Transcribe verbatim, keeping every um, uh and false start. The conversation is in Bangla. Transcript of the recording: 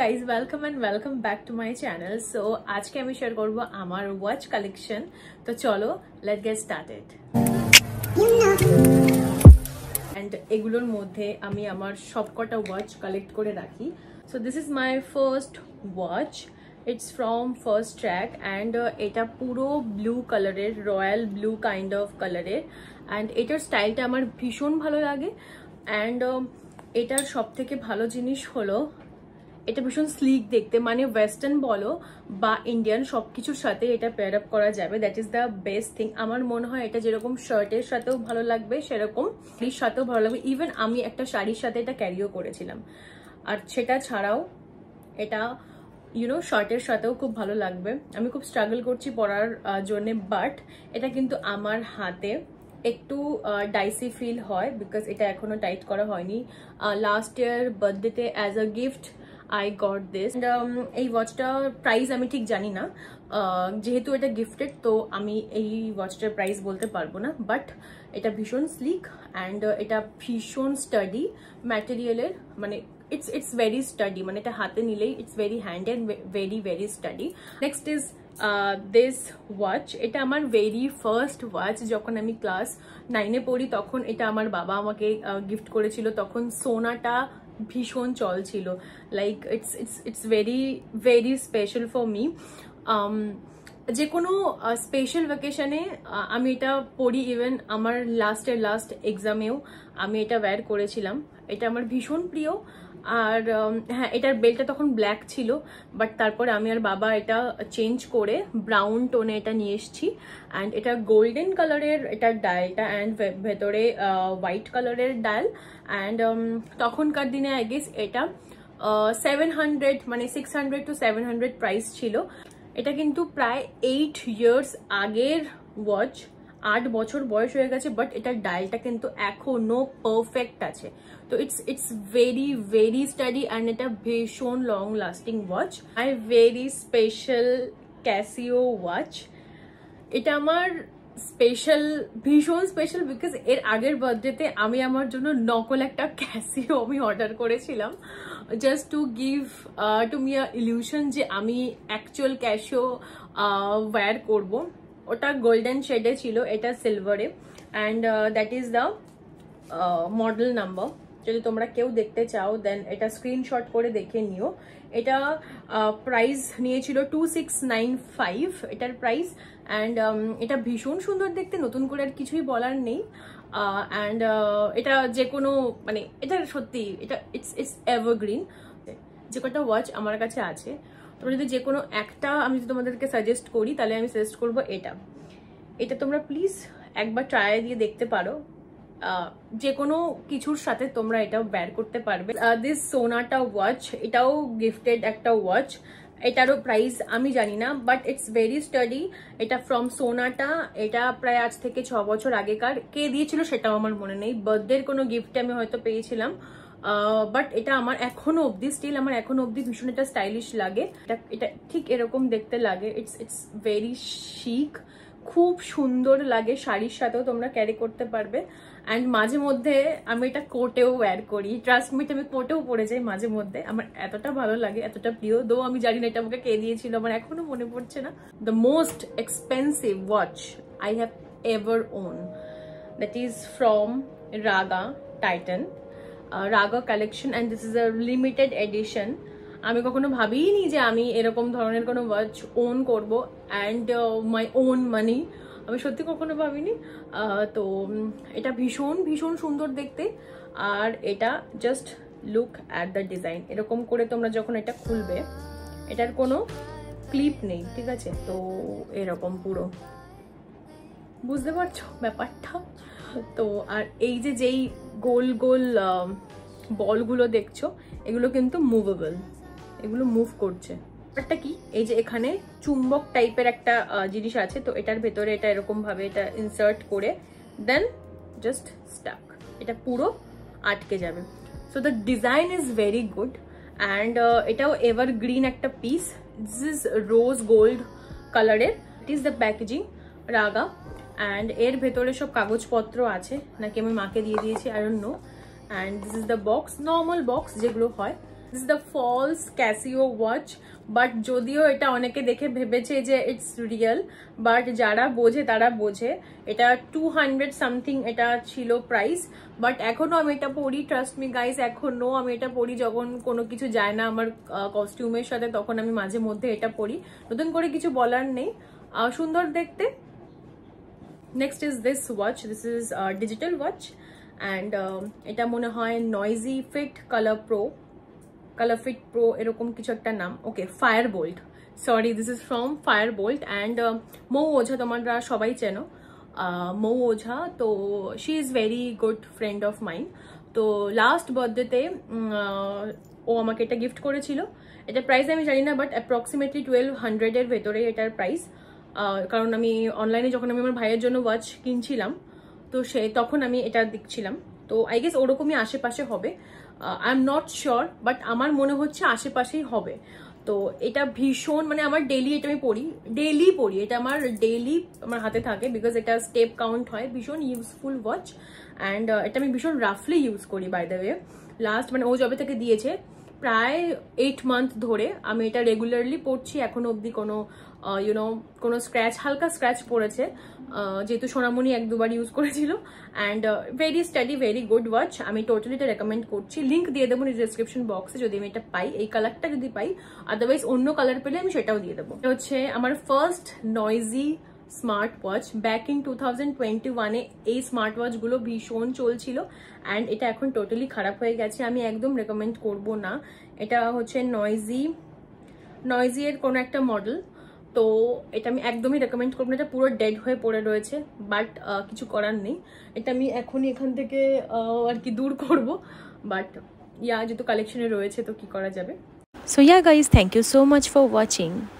Guys welcome and welcome back to my channel. So आज के शेयर करब आमार वाच कलेक्शन। तो चलो लेट गेट स्टार्टेड। एंड एगुलोर मध्य आमी आमार सबकटा वाच कलेक्ट करे राखी। So this is my first watch, it's from Fastrack and एटा पुरो blue colour, royal blue kind of colour. And एटार स्टाइलटा आमार भीषण भालो लागे। एंड एटार सबथेके भालो जिनिस हलो এটা ভীষণ স্লিক দেখতে, মানে ওয়েস্টার্ন বলো বা ইন্ডিয়ান সব কিছুর সাথে এটা পেয়ার আপ করা যাবে। That is the best thing. আমার মনে হয় এটা যেরকম শার্টের সাথেও ভালো লাগবে, সেরকম শাড়ির সাথেও ভালো লাগবে। ইভেন আমি একটা শাড়ির সাথে এটা ক্যারিও করেছিলাম। আর সেটা ছাড়াও এটা ইউনো শার্টের সাথেও খুব ভালো লাগবে। আমি খুব স্ট্রাগল করছি পরার জন্য, বাট এটা কিন্তু আমার হাতে একটু ডাইসি ফিল হয় বিকজ এটা এখনো টাইট করা হয়নি। লাস্ট ইয়ার বার্থডেতে as a gift I got this। and um, এই ওয়াচটার প্রাইস আমি ঠিক জানি না, যেহেতু এটা গিফটেড তো আমি এই ওয়াচটার প্রাইস বলতে পারবো না। বাট এটা ভীষণ স্লিক অ্যান্ড এটা ভীষণ স্টাডি ম্যাটেরিয়ালের, মানে ইটস ইটস ভেরি স্টাডি, মানে এটা হাতে নিলেই it's very handy and very very sturdy. Next is this watch. এটা আমার ভেরি ফার্স্ট ওয়াচ, যখন আমি ক্লাস নাইনে পড়ি তখন এটা আমার বাবা আমাকে গিফট করেছিল। তখন সোনাটা ভীষণ চল ছিল, like it's it's it's very very special for me. যে কোনো স্পেশাল ভ্যাকেশনে আমি এটা পড়ি। ইভেন আমার লাস্টের লাস্ট এক্সামেও আমি এটা ওয়্যার করেছিলাম। এটা আমার ভীষণ প্রিয়। আর হ্যাঁ, এটার বেলটা তখন ব্ল্যাক ছিল, বাট তারপর আমি আর বাবা এটা চেঞ্জ করে ব্রাউন টোনে এটা নিয়ে এসেছি। অ্যান্ড এটা গোল্ডেন কালারের এটার ডায়ালটা, অ্যান্ড ভেতরে হোয়াইট কালারের ডায়াল। অ্যান্ড তখনকার দিনে আই গেস এটা সেভেন হান্ড্রেড মানে six hundred to seven hundred price ছিল। এটা কিন্তু প্রায় এইট ইয়ার্স আগের ওয়াচ, আট বছর বয়স হয়ে গেছে, বাট এটার ডায়ালটা কিন্তু এখনো পারফেক্ট আছে। তো it's it's very very sturdy and এটা ভীষণ long lasting watch. I very special Casio watch. এটা আমার স্পেশাল, ভীষণ স্পেশাল, বিকজ এর আগের বার্থডেতে আমি আমার জন্য নকল একটা ক্যাসিও আমি অর্ডার করেছিলাম, just to give to me a illusion যে আমি অ্যাকচুয়াল ক্যাসিও ওয়্যার করবো। ওটা গোল্ডেন শেডে ছিল, এটা সিলভারে। And that is the model number. যদি তোমরা কেউ দেখতে চাও দেন এটা স্ক্রিনশট করে দেখে নিও। এটা প্রাইস নিয়েছিল টু সিক্স নাইন ফাইভ, এটার প্রাইস। অ্যান্ড এটা ভীষণ সুন্দর দেখতে, নতুন করে আর কিছুই বলার নেই। অ্যান্ড এটা যে কোনো মানে এটা সত্যি এটা ইটস ইটস এভারগ্রিন। যে কটা ওয়াচ আমার কাছে আছে, তোমরা যদি যে কোনো একটা আমি যদি তোমাদেরকে সাজেস্ট করি তাহলে আমি সাজেস্ট করবো এটা। এটা তোমরা প্লিজ একবার ট্রাই দিয়ে দেখতে পারো, যে কোনো কিছুর সাথে তোমরা এটা ওয়্যার করতে পারবে। দিস সোনাটা ওয়াচ, এটাও গিফটেড একটা ওয়াচ। এটারও প্রাইস আমি জানি না, বাট ইটস ভেরি স্টাডি। এটা ফ্রম সোনাটা। এটা প্রায় আজ থেকে ছ বছর আগেকার, কে দিয়েছিল সেটাও আমার মনে নেই। বার্থডের কোনো গিফটে আমি হয়তো পেয়েছিলাম, বাট এটা আমার এখনো অবধি স্টিল আমার এখনো অবধি ভীষণ এটা স্টাইলিশ লাগে। এটা এটা ঠিক এরকম দেখতে লাগে। ইটস ইটস ভেরি শিক, খুব সুন্দর লাগে। শাড়ির সাথেও তোমরা ক্যারি করতে পারবে। অ্যান্ড মাঝে মধ্যে আমি এটা কোটেও ওয়্যার করি, ট্রাস্ট মি আমি কোটেও পরে যাই মাঝে মধ্যে। আমার এতটা ভালো লাগে, এতটা প্রিয়। দো আমি জানি না এটা আমাকে কে দিয়েছিল, আমার এখনো মনে পড়ছে না। The most expensive watch I have ever own, that is from Raga Titan, Raga collection. And this is a limited edition. আমি কখনো ভাবিনি যে আমি এরকম ধরনের কোনো ওয়াচ ওন করব অ্যান্ড মাই ওন মানি, আমি সত্যি কখনো ভাবিনি। তো এটা ভীষণ ভীষণ সুন্দর দেখতে। আর এটা just look at the design. এরকম করে তোমরা যখন এটা খুলবে, এটার কোনো ক্লিপ নেই, ঠিক আছে? তো এরকম পুরো, বুঝতে পারছো ব্যাপারটা তো? আর এই যে যেই গোল গোল বলগুলো দেখছো, এগুলো কিন্তু মুভেবল, এগুলো মুভ করছে। ব্যাপারটা কি, এই যে এখানে চুম্বক টাইপের একটা জিনিস আছে, তো এটার ভেতরে এটা এরকমভাবে এটা ইনসার্ট করে দেন জাস্ট স্টাক, এটা পুরো আটকে যাবে। So the design is very good. And এটাও এভার গ্রিন একটা পিস। দিস ইজ রোজ গোল্ড কালারের। It is the packaging Raga. And এর ভেতরে সব কাগজপত্র আছে, নাকি আমি মাকে দিয়ে দিয়েছি, I don't know. And this is the box, normal box যেগুলো হয়। It's the false Casio watch but जोदियो এটা অনেকে দেখে ভেবেছে যে इट्स रियल बट যারা বোঝে তারা বোঝে এটা टू हंड्रेड সামথিং এটা ছিল প্রাইস বাট এখনো আমি এটা পরি ট্রাস্ট মি গাইস এখনো আমি এটা পরি যখন কোনো কিছু যায় না আমার কস্টিউমের সাথে তখন আমি মাঝে মধ্যে এটা পরি নতুন করে কিছু বলার নেই সুন্দর দেখতে next is this watch this is a digital watch and এটা মনে হয় noisy fit color pro color fit pro এরকম কিছু একটা নাম ওকে Fire-Bolt sorry this is from Fire-Bolt and মৌ ওঝা তোমরা সবাই চেনো মৌ ওঝা তো she is very good friend of mine তো last birthday তে ও আমাকে এটা গিফট করেছিল এটার প্রাইস আমি জানি না বাট অ্যাপ্রক্সিমেটলি টুয়েলভ হান্ড্রেড এর ভেতরে এটার প্রাইস কারণ আমি অনলাইনে যখন আমি আমার ভাইয়ের জন্য ওয়াচ কিনছিলাম তো সে তখন আমি এটা দেখছিলাম তো আই গেস ওরকমই আশেপাশে হবে I am not sure but আমার মনে হচ্ছে আশেপাশেই হবে তো এটা ভীষণ মানে আমার ডেইলি এটা আমি পড়ি ডেইলি পড়ি এটা আমার ডেইলি আমার হাতে থাকে বিকজ এটা স্টেপ কাউন্ট হয় ভীষণ ইউজফুল ওয়াচ অ্যান্ড এটা আমি ভীষণ রাফলি ইউজ করি বাই দ্য ওয়ে লাস্ট মানে ও জবে থেকে দিয়েছে প্রায় এইট মান্থ ধরে আমি এটা রেগুলারলি পড়ছি এখনো অবধি কোনো ইউ নো কোনো স্ক্র্যাচ হালকা স্ক্র্যাচ পড়েছে যেহেতু সোনামণি এক দুবার ইউজ করেছিল and very sturdy very good watch আমি টোটালি এটা রেকমেন্ড করছি লিঙ্ক দিয়ে দেবো ডিসক্রিপশন বক্সে যদি আমি এটা পাই এই কালারটা যদি পাই আদারওয়াইজ অন্য কালার পেলে আমি সেটাও দিয়ে দেবো এটা হচ্ছে আমার first noisy smart watch back in two thousand twenty ওয়ানে এই স্মার্ট ওয়াচগুলো ভীষণ চলছিল অ্যান্ড এটা এখন টোটালি খারাপ হয়ে গেছে আমি একদম রেকমেন্ড করবো না এটা হচ্ছে নয়েজি নয়েজি এর কোনো একটা মডেল তো এটা আমি একদমই রেকমেন্ড করবো না এটা পুরো ডেড হয়ে পড়ে রয়েছে বাট কিছু করার নেই এটা আমি এখনই এখান থেকে আর কি দূর করবো বাট ইয়া যেহেতু কালেকশনে রয়েছে তো কি করা যাবে so yeah guys thank you so much for watching